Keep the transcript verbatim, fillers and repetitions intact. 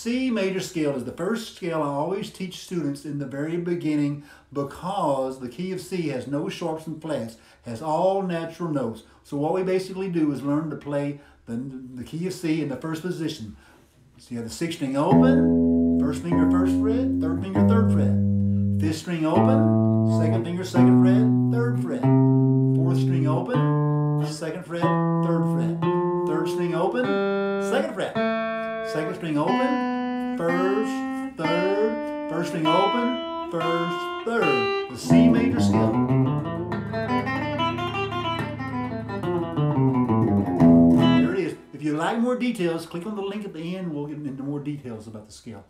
C major scale is the first scale I always teach students in the very beginning, because the key of C has no sharps and flats, has all natural notes. So what we basically do is learn to play the, the key of C in the first position. So you have the sixth string open, first finger first fret, third finger third fret. Fifth string open, second finger second fret, third fret. Fourth string open, second fret, third fret. Third string open, second fret. Second string open, first, third. First string open, first, third. The C major scale. There it is. If you'd like more details, click on the link at the end. We'll get into more details about the scale.